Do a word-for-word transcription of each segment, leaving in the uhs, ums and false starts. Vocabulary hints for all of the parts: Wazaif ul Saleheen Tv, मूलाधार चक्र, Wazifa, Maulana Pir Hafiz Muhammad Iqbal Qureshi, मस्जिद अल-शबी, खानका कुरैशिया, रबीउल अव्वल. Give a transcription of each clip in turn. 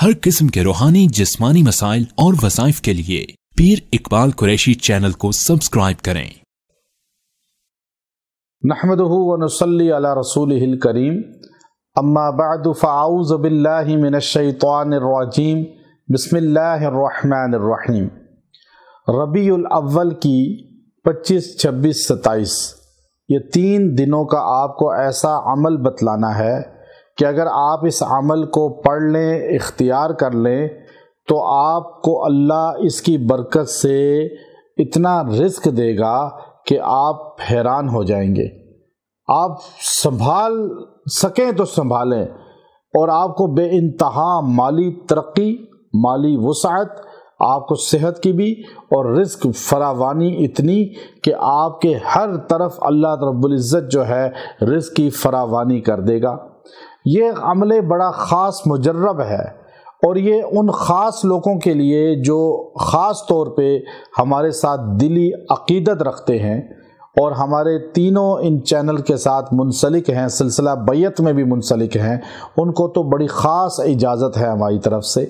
हर किस्म के रूहानी जिस्मानी मसाइल और वज़ाइफ के लिए पीर इकबाल कुरैशी चैनल को सब्सक्राइब करें। नहमदुहु व नसल्ली अला रसूलिहिल करीम, अम्मा बअद फअऊज़ु बिल्लाहि मिनश शैतानिर रजीम, बिस्मिल्लाहिर रहमानिर रहीम। रबीउल अव्वल की पच्चीस, छब्बीस, सत्ताईस ये तीन दिनों का आपको ऐसा अमल बतलाना है कि अगर आप इस अमल को पढ़ लें, इख्तियार कर लें तो आपको अल्लाह इसकी बरकत से इतना रिस्क देगा कि आप हैरान हो जाएंगे। आप संभाल सकें तो संभालें और आपको बेइंतहा माली तरक्की, माली वसाअत, आपको सेहत की भी और रिस्क फरावानी इतनी कि आपके हर तरफ अल्लाह रब्बुल इज़्ज़त जो है रिस्क की फरावानी कर देगा। ये अमल बड़ा ख़ास मुजर्रब है और ये उन ख़ास लोगों के लिए जो ख़ास तौर पे हमारे साथ दिली अक़ीदत रखते हैं और हमारे तीनों इन चैनल के साथ मुंसलिक हैं, सिलसिला बैयत में भी मुंसलिक हैं, उनको तो बड़ी ख़ास इजाज़त है हमारी तरफ़ से।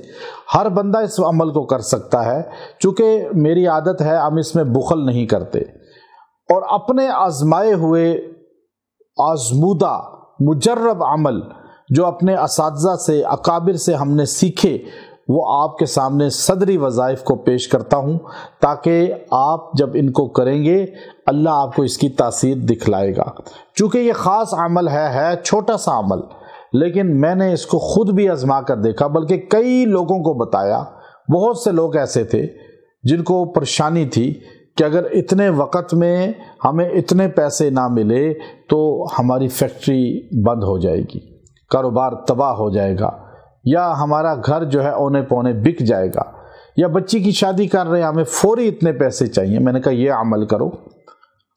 हर बंदा इस अमल को कर सकता है। चूँकि मेरी आदत है, हम इसमें बुखल नहीं करते और अपने आजमाए हुए आजमूदा मुजर्रब अमल जो अपने असातिज़ा से, अकाबिर से हमने सीखे, वो आपके सामने सदरी वज़ाइफ को पेश करता हूँ ताकि आप जब इनको करेंगे अल्लाह आपको इसकी तासीर दिखलाएगा। चूँकि ये ख़ास अमल है, है छोटा सा अमल, लेकिन मैंने इसको ख़ुद भी आजमा कर देखा, बल्कि कई लोगों को बताया। बहुत से लोग ऐसे थे जिनको परेशानी थी कि अगर इतने वक़्त में हमें इतने पैसे ना मिले तो हमारी फैक्ट्री बंद हो जाएगी, कारोबार तबाह हो जाएगा, या हमारा घर जो है औने पौने बिक जाएगा, या बच्ची की शादी कर रहे हैं, हमें फ़ौरी इतने पैसे चाहिए। मैंने कहा यह अमल करो।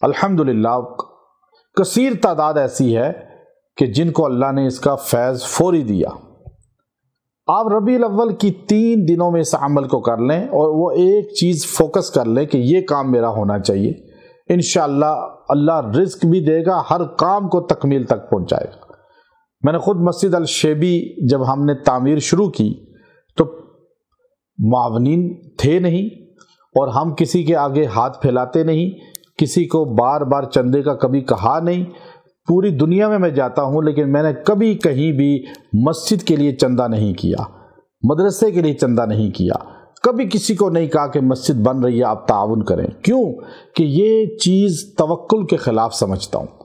अल्हम्दुलिल्लाह कसीर तादाद ऐसी है कि जिनको अल्लाह ने इसका फैज़ फ़ौरी दिया। आप रबीउल अव्वल की तीन दिनों में इस अमल को कर लें और वो एक चीज़ फोकस कर लें कि ये काम मेरा होना चाहिए। इंशाअल्लाह अल्लाह रिस्क भी देगा, हर काम को तकमील तक पहुँचाएगा। मैंने ख़ुद मस्जिद अल-शबी जब हमने तामीर शुरू की तो मुआवनीन थे नहीं और हम किसी के आगे हाथ फैलाते नहीं, किसी को बार बार चंदे का कभी कहा नहीं। पूरी दुनिया में मैं जाता हूं लेकिन मैंने कभी कहीं भी मस्जिद के लिए चंदा नहीं किया, मदरसे के लिए चंदा नहीं किया, कभी किसी को नहीं कहा कि मस्जिद बन रही है आप ताउन करें। क्यों कि ये चीज़ तवक्कुल के ख़िलाफ़ समझता हूँ।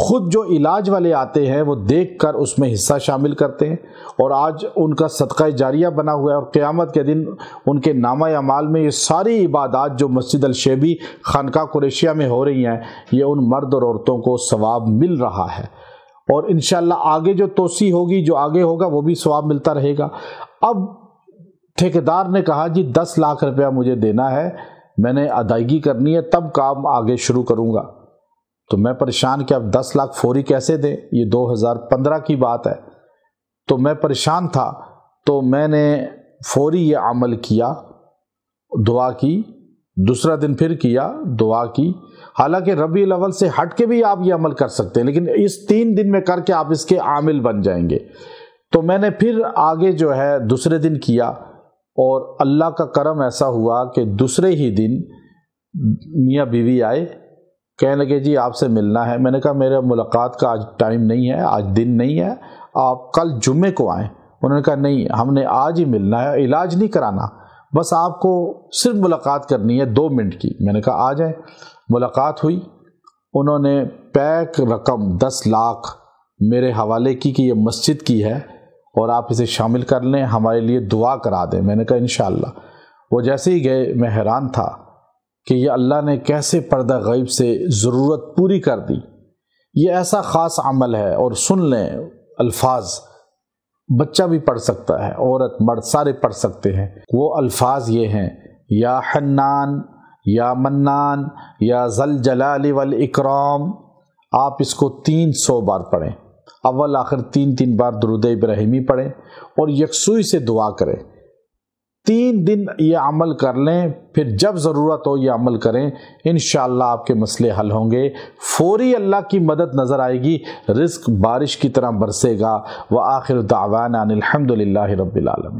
ख़ुद जो इलाज वाले आते हैं वो देखकर उसमें हिस्सा शामिल करते हैं और आज उनका सदका जारिया बना हुआ है और क़यामत के दिन उनके नामा अमाल में ये सारी इबादत जो मस्जिद अल-शबी, खानका कुरैशिया में हो रही हैं, ये उन मर्द और औरतों को सवाब मिल रहा है और इंशाअल्लाह आगे जो तोसी होगी, जो आगे होगा, वो भी सवाब मिलता रहेगा। अब ठेकेदार ने कहा जी दस लाख रुपया मुझे देना है, मैंने अदायगी करनी है तब काम आगे शुरू करूँगा। तो मैं परेशान कि अब दस लाख फौरी कैसे दें, ये दो हज़ार पंद्रह की बात है। तो मैं परेशान था तो मैंने फौरी ये अमल किया, दुआ की, दूसरा दिन फिर किया, दुआ की। हालांकि रबीउल अव्वल से हट के भी आप ये अमल कर सकते हैं लेकिन इस तीन दिन में करके आप इसके आमिल बन जाएंगे। तो मैंने फिर आगे जो है दूसरे दिन किया और अल्लाह का करम ऐसा हुआ कि दूसरे ही दिन मियाँ बीवी आए, कहने लगे जी आपसे मिलना है। मैंने कहा मेरा मुलाकात का आज टाइम नहीं है, आज दिन नहीं है, आप कल जुम्मे को आएँ। उन्होंने कहा नहीं, हमने आज ही मिलना है, इलाज नहीं कराना, बस आपको सिर्फ मुलाकात करनी है दो मिनट की। मैंने कहा आ जाए। मुलाकात हुई, उन्होंने पैक रकम दस लाख मेरे हवाले की कि ये मस्जिद की है और आप इसे शामिल कर लें, हमारे लिए दुआ करा दें। मैंने कहा इंशाअल्लाह। वो जैसे ही गए मैं हैरान था कि ये अल्लाह ने कैसे पर्दा गैब से ज़रूरत पूरी कर दी। ये ऐसा ख़ास अमल है और सुन लें, अल्फाज बच्चा भी पढ़ सकता है, औरत मर्द सारे पढ़ सकते हैं। वो अल्फाज ये हैं, या हन्नान, या मन्नान, या ज़ल जलाल वल इकराम। आप इसको तीन सौ बार पढ़ें, अव्वल आखिर तीन तीन बार दुरूद इब्राहिमी पढ़ें और यकसुई से दुआ करें। तीन दिन ये अमल कर लें, फिर जब ज़रूरत हो ये अमल करें, इंशाअल्लाह आपके मसले हल होंगे। फ़ौरी अल्लाह की मदद नज़र आएगी, रिस्क बारिश की तरह बरसेगा। व आखिर दावाना अनिल हम्दुलिल्लाहि रब्बिल आलमीन।